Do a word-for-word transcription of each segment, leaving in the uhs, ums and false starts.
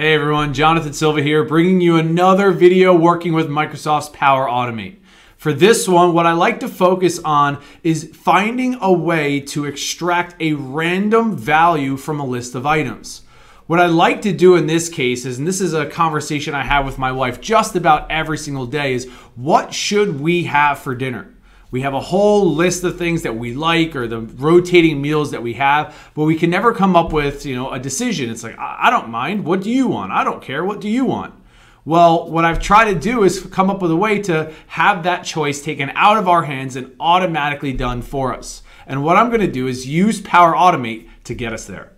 Hey everyone, Jonathan Silva here, bringing you another video working with Microsoft's Power Automate. For this one, what I like to focus on is finding a way to extract a random value from a list of items. What I like to do in this case is, and this is a conversation I have with my wife just about every single day, is what should we have for dinner? We have a whole list of things that we like or the rotating meals that we have, but we can never come up with, you know, a decision. It's like, I don't mind. What do you want? I don't care. What do you want? Well, what I've tried to do is come up with a way to have that choice taken out of our hands and automatically done for us. And what I'm going to do is use Power Automate to get us there.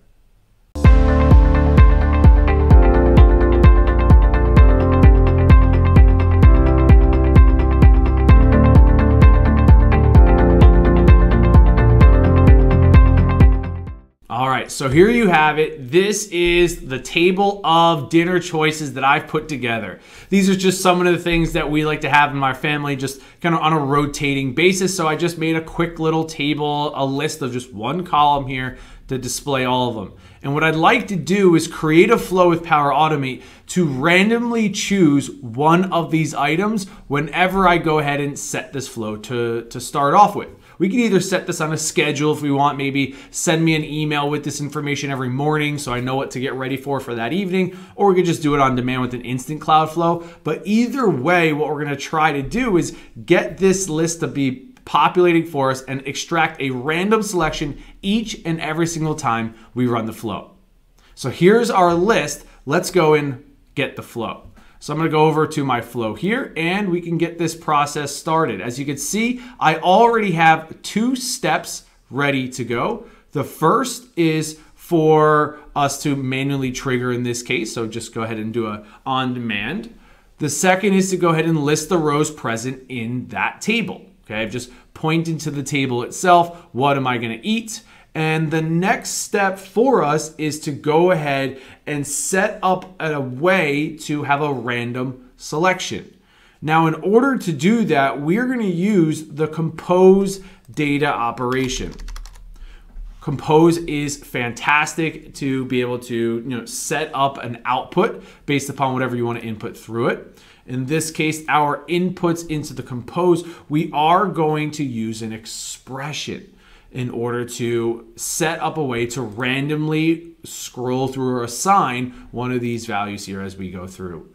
So here you have it. This is the table of dinner choices that I've put together. These are just some of the things that we like to have in my family, just kind of on a rotating basis. So I just made a quick little table, a list of just one column here to display all of them. And what I'd like to do is create a flow with Power Automate to randomly choose one of these items whenever I go ahead and set this flow to, to start off with. We can either set this on a schedule if we want, maybe send me an email with this information every morning so I know what to get ready for for that evening, or we could just do it on demand with an instant cloud flow. But either way, what we're gonna try to do is get this list to be populating for us and extract a random selection each and every single time we run the flow. So here's our list. Let's go and get the flow. So I'm gonna go over to my flow here and we can get this process started. As you can see, I already have two steps ready to go. The first is for us to manually trigger in this case. So just go ahead and do a on demand. The second is to go ahead and list the rows present in that table. Okay, I've just pointed to the table itself. What am I gonna eat? And the next step for us is to go ahead and set up a way to have a random selection. Now, in order to do that, we're gonna use the compose data operation. Compose is fantastic to be able to, you know, set up an output based upon whatever you want to input through it. In this case, our inputs into the compose, we are going to use an expression in order to set up a way to randomly scroll through or assign one of these values here as we go through.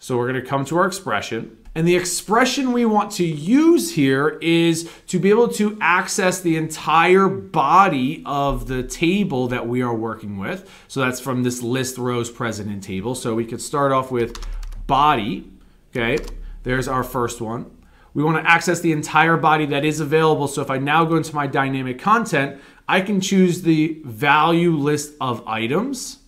So we're gonna come to our expression, and the expression we want to use here is to be able to access the entire body of the table that we are working with. So that's from this list rows present in table. So we could start off with body, okay? There's our first one. We want to access the entire body that is available. So if I now go into my dynamic content, I can choose the value list of items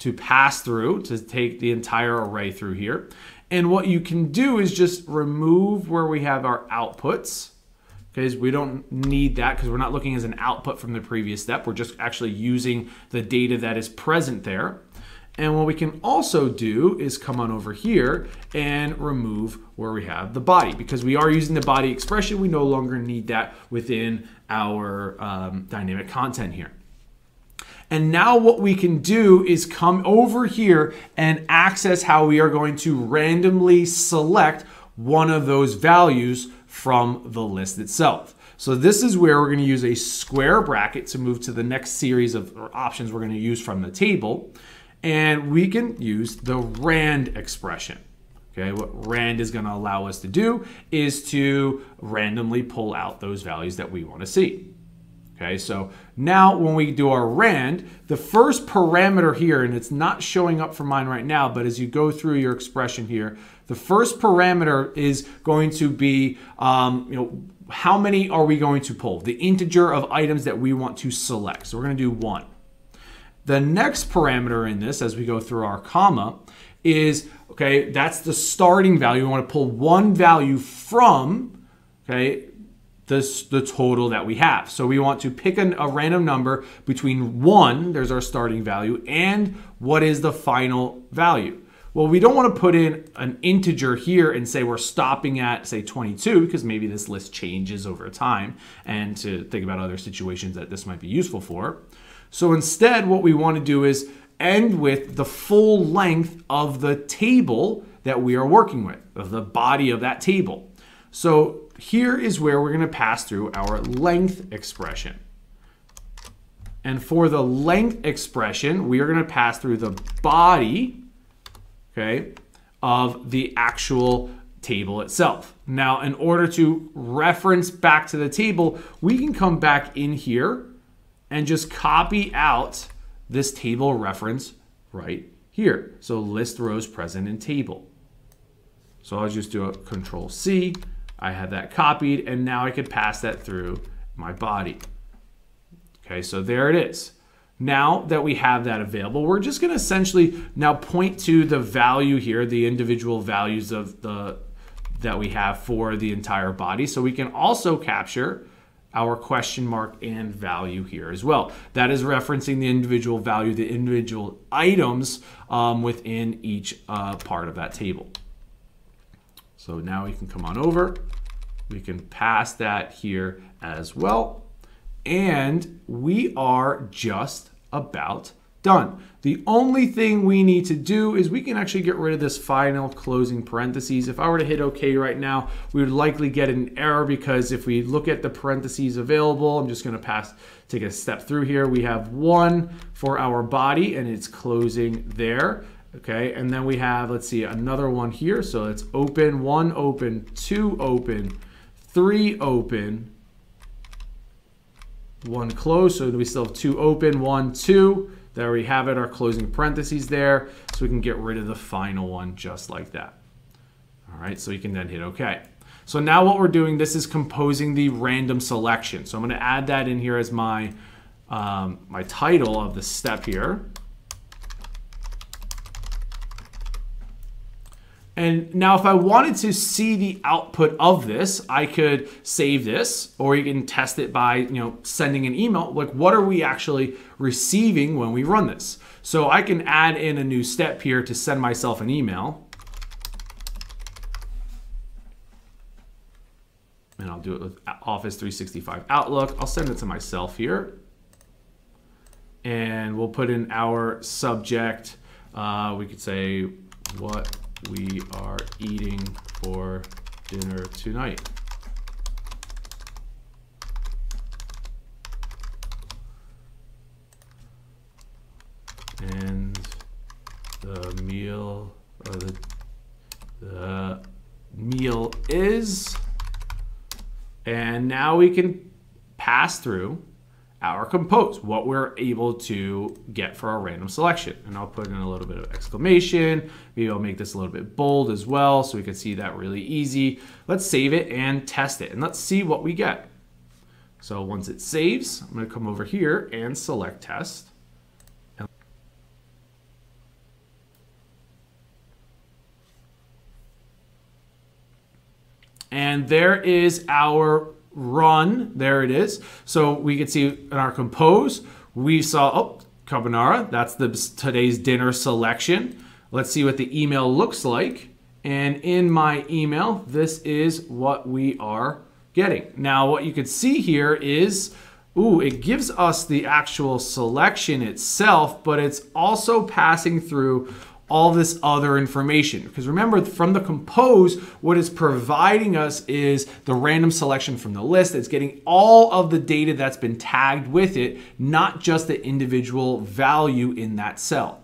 to pass through, to take the entire array through here. And what you can do is just remove where we have our outputs, because we don't need that, because we're not looking as an output from the previous step. We're just actually using the data that is present there. And what we can also do is come on over here and remove where we have the body, because we are using the body expression. We no longer need that within our um, dynamic content here. And now what we can do is come over here and access how we are going to randomly select one of those values from the list itself. So this is where we're going to use a square bracket to move to the next series of options we're going to use from the table. And we can use the RAND expression. Okay, what RAND is gonna allow us to do is to randomly pull out those values that we wanna see. Okay, so now when we do our RAND, the first parameter here, and it's not showing up for mine right now, but as you go through your expression here, the first parameter is going to be, um, you know, how many are we going to pull? The integer of items that we want to select. So we're gonna do one. The next parameter in this, as we go through our comma, is, okay, that's the starting value. We want to pull one value from, okay, this, the total that we have. So we want to pick an, a random number between one, there's our starting value, and what is the final value. Well, we don't want to put in an integer here and say we're stopping at, say, twenty-two, because maybe this list changes over time, and to think about other situations that this might be useful for. So instead, what we want to do is end with the full length of the table that we are working with, of the body of that table. So here is where we're going to pass through our length expression. And for the length expression, we are going to pass through the body, okay, of the actual table itself. Now, in order to reference back to the table, we can come back in here and just copy out this table reference right here. So list rows present in table. So I'll just do a control C. I have that copied, and now I could pass that through my body. Okay, so there it is. Now that we have that available, we're just going to essentially now point to the value here, the individual values of the that we have for the entire body. So we can also capture our question mark and value here as well. That is referencing the individual value, the individual items um, within each uh, part of that table. So now we can come on over, we can pass that here as well, and we are just about done. The only thing we need to do is we can actually get rid of this final closing parentheses. If I were to hit OK right now, we would likely get an error because if we look at the parentheses available, I'm just going to pass, take a step through here. We have one for our body and it's closing there. Okay, and then we have, let's see, another one here. So it's open, one open, two open, three open, one close. So we still have two open, one, two. There we have it, our closing parentheses there. So we can get rid of the final one just like that. All right, so we can then hit OK. So now what we're doing, this is composing the random selection. So I'm going to add that in here as my, um, my title of the step here. And now if I wanted to see the output of this, I could save this, or you can test it by, you know, sending an email, like what are we actually receiving when we run this? So I can add in a new step here to send myself an email. And I'll do it with Office three sixty-five Outlook. I'll send it to myself here. And we'll put in our subject. Uh, we could say what we are eating for dinner tonight. And the meal, or the, the meal is, and now we can pass through our compose, what we're able to get for our random selection. And I'll put in a little bit of exclamation. Maybe I'll make this a little bit bold as well so we can see that really easy. Let's save it and test it, and let's see what we get. So once it saves, I'm going to come over here and select test. And there is our run, there it is. So we can see in our compose, we saw, oh, carbonara, that's the today's dinner selection. Let's see what the email looks like. And in my email, this is what we are getting. Now, what you can see here is, ooh, it gives us the actual selection itself, but it's also passing through all this other information. Because remember, from the compose, what it's providing us is the random selection from the list. It's getting all of the data that's been tagged with it, not just the individual value in that cell.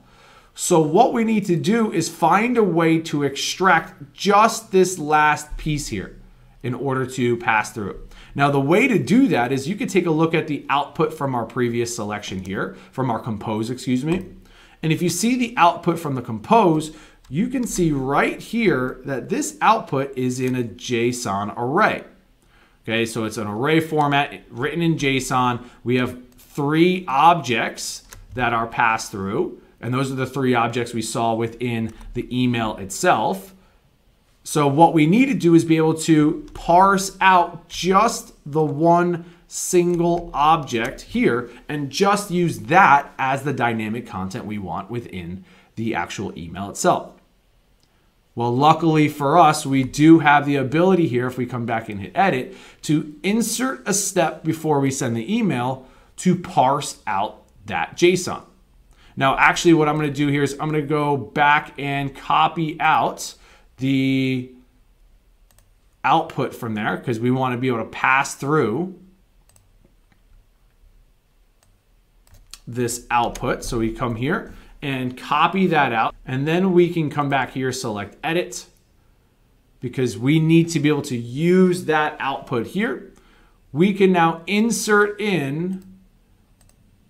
So what we need to do is find a way to extract just this last piece here in order to pass through. Now, the way to do that is you could take a look at the output from our previous selection here, from our compose, excuse me. And if you see the output from the compose, you can see right here that this output is in a JSON array. Okay, so it's an array format written in JSON. We have three objects that are passed through, and those are the three objects we saw within the email itself. So what we need to do is be able to parse out just the one single object here and just use that as the dynamic content we want within the actual email itself. Well, luckily for us, we do have the ability here, if we come back and hit edit, to insert a step before we send the email to parse out that JSON. Now, actually what I'm gonna do here is I'm gonna go back and copy out the output from there because we wanna be able to pass through this output. So we come here and copy that out, and then we can come back here, select edit, because we need to be able to use that output here. We can now insert in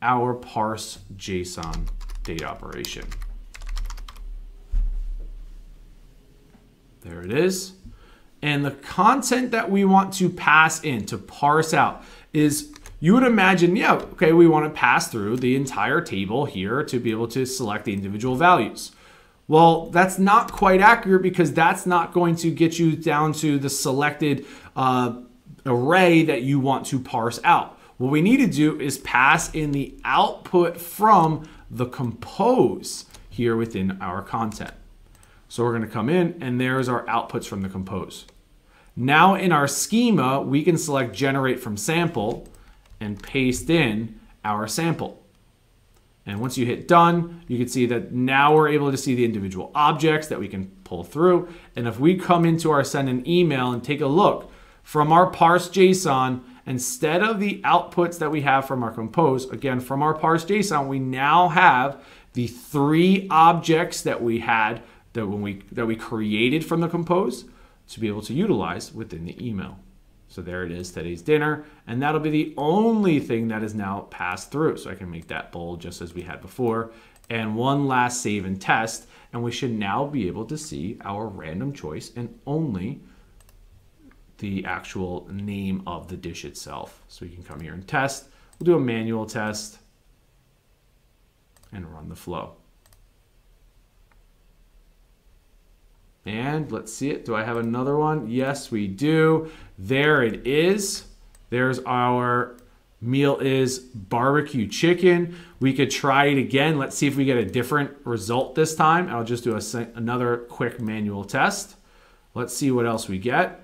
our parse JSON data operation. There it is. And the content that we want to pass in, to parse out, is, you would imagine, yeah, okay, we want to pass through the entire table here to be able to select the individual values. Well, that's not quite accurate because that's not going to get you down to the selected uh, array that you want to parse out. What we need to do is pass in the output from the compose here within our content. So we're going to come in, and there's our outputs from the compose. Now in our schema, we can select generate from sample and paste in our sample. And once you hit done, you can see that now we're able to see the individual objects that we can pull through. And if we come into our send an email and take a look from our parse JSON, instead of the outputs that we have from our compose, again, from our parse JSON, we now have the three objects that we had that when we that we created from the compose to be able to utilize within the email. So there it is, today's dinner, and that'll be the only thing that is now passed through. So I can make that bold just as we had before. And one last save and test, and we should now be able to see our random choice and only the actual name of the dish itself. So we can come here and test. We'll do a manual test and run the flow. And let's see it. Do I have another one? Yes, we do. There it is. There's our meal is barbecue chicken. We could try it again. Let's see if we get a different result this time. I'll just do a, another quick manual test. Let's see what else we get.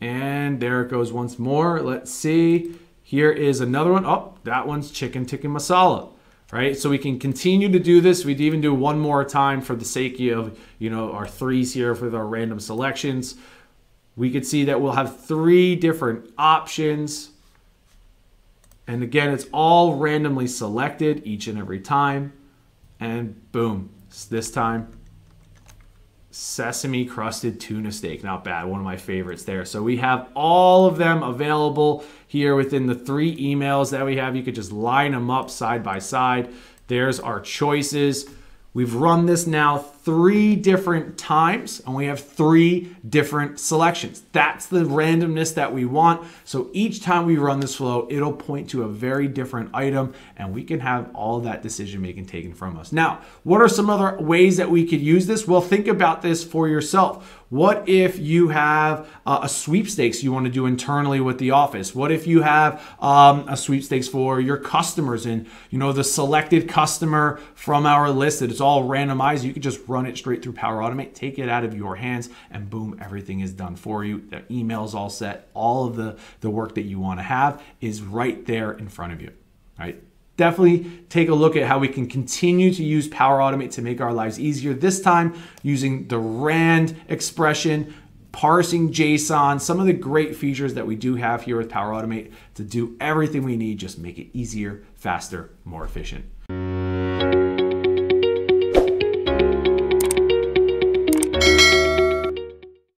And there it goes once more. Let's see. Here is another one. Oh, that one's chicken tikka masala. Right, so we can continue to do this. We'd even do one more time for the sake of, you know, our threes here with our random selections. We could see that we'll have three different options. And again, it's all randomly selected each and every time. And boom, this time, sesame crusted tuna steak. Not bad, one of my favorites there. So we have all of them available here within the three emails that we have. You could just line them up side by side. There's our choices. We've run this now three different times, and we have three different selections. That's the randomness that we want. So each time we run this flow, it'll point to a very different item, and we can have all that decision making taken from us. Now, what are some other ways that we could use this? Well, think about this for yourself. What if you have uh, a sweepstakes you want to do internally with the office? What if you have um, a sweepstakes for your customers, and you know the selected customer from our list that it's all randomized? You could just run it straight through Power Automate, take it out of your hands, and boom, everything is done for you. The email's all set. All of the, the work that you want to have is right there in front of you, right? Definitely take a look at how we can continue to use Power Automate to make our lives easier, this time using the RAND expression, parsing JSON, some of the great features that we do have here with Power Automate to do everything we need, just make it easier, faster, more efficient.